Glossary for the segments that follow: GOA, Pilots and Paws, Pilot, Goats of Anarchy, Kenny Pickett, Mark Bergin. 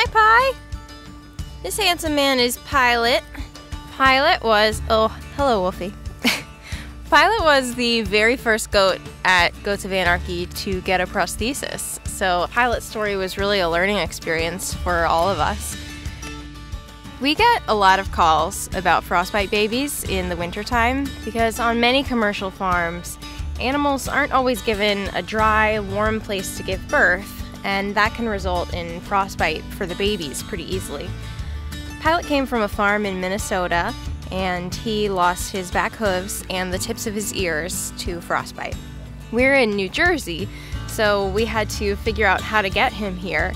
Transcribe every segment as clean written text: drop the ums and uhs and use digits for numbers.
Hi, Pi. This handsome man is Pilot. Pilot was, oh, hello, Wolfie. Pilot was the very first goat at Goats of Anarchy to get a prosthesis. So Pilot's story was really a learning experience for all of us. We get a lot of calls about frostbite babies in the wintertime because on many commercial farms, animals aren't always given a dry, warm place to give birth, and that can result in frostbite for the babies pretty easily. Pilot came from a farm in Minnesota, and he lost his back hooves and the tips of his ears to frostbite. We're in New Jersey, so we had to figure out how to get him here.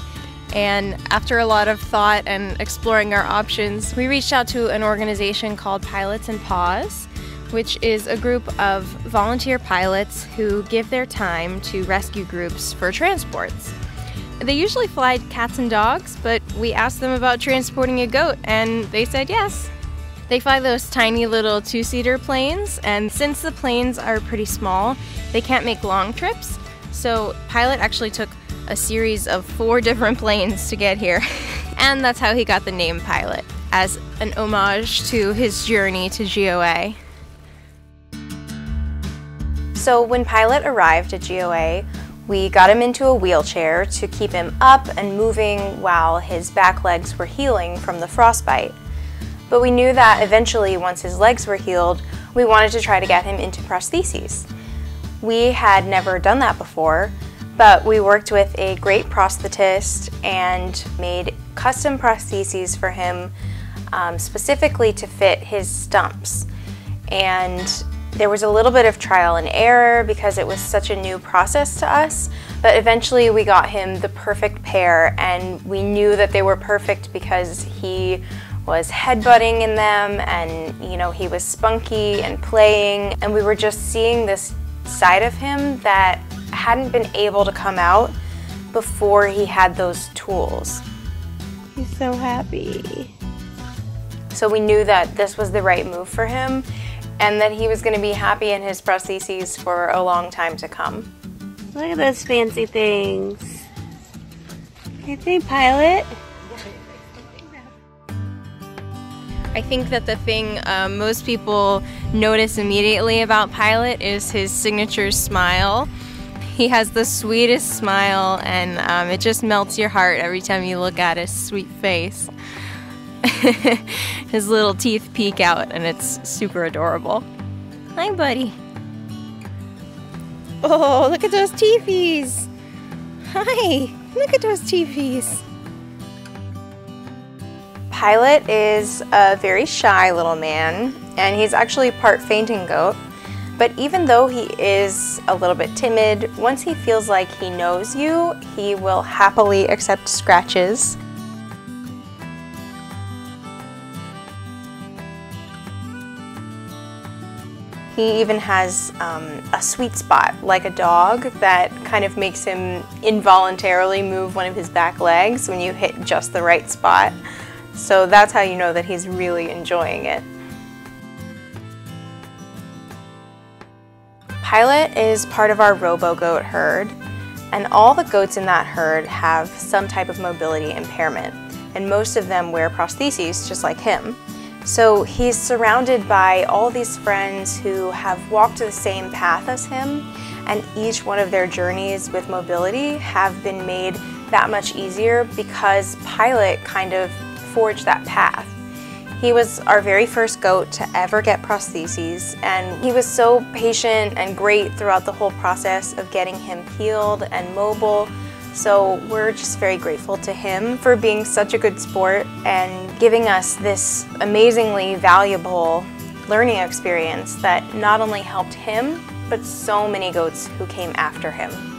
And after a lot of thought and exploring our options, we reached out to an organization called Pilots and Paws, which is a group of volunteer pilots who give their time to rescue groups for transports. They usually fly cats and dogs, but we asked them about transporting a goat, and they said yes. They fly those tiny little two-seater planes, and since the planes are pretty small, they can't make long trips, so Pilot actually took a series of 4 different planes to get here. And that's how he got the name Pilot, as an homage to his journey to GOA. So when Pilot arrived at GOA, we got him into a wheelchair to keep him up and moving while his back legs were healing from the frostbite. But we knew that eventually, once his legs were healed, we wanted to try to get him into prostheses. We had never done that before, but we worked with a great prosthetist and made custom prostheses for him specifically to fit his stumps. And there was a little bit of trial and error because it was such a new process to us, but eventually we got him the perfect pair, and we knew that they were perfect because he was headbutting in them, and you know, he was spunky and playing, and we were just seeing this side of him that hadn't been able to come out before he had those tools. He's so happy. So we knew that this was the right move for him, and that he was going to be happy in his prostheses for a long time to come. Look at those fancy things. Aren't they, Pilot? I think that the thing most people notice immediately about Pilot is his signature smile. He has the sweetest smile, and it just melts your heart every time you look at his sweet face. His little teeth peek out, and it's super adorable. Hi, buddy. Oh, look at those teethies. Hi, look at those teethies. Pilot is a very shy little man, and he's actually part fainting goat. But even though he is a little bit timid, once he feels like he knows you, he will happily accept scratches. He even has a sweet spot, like a dog, that kind of makes him involuntarily move one of his back legs when you hit just the right spot. So that's how you know that he's really enjoying it. Pilot is part of our robo-goat herd, and all the goats in that herd have some type of mobility impairment, and most of them wear prostheses just like him. So he's surrounded by all these friends who have walked the same path as him, and each one of their journeys with mobility have been made that much easier because Pilot kind of forged that path. He was our very first goat to ever get prostheses, and he was so patient and great throughout the whole process of getting him healed and mobile. So we're just very grateful to him for being such a good sport and giving us this amazingly valuable learning experience that not only helped him, but so many goats who came after him.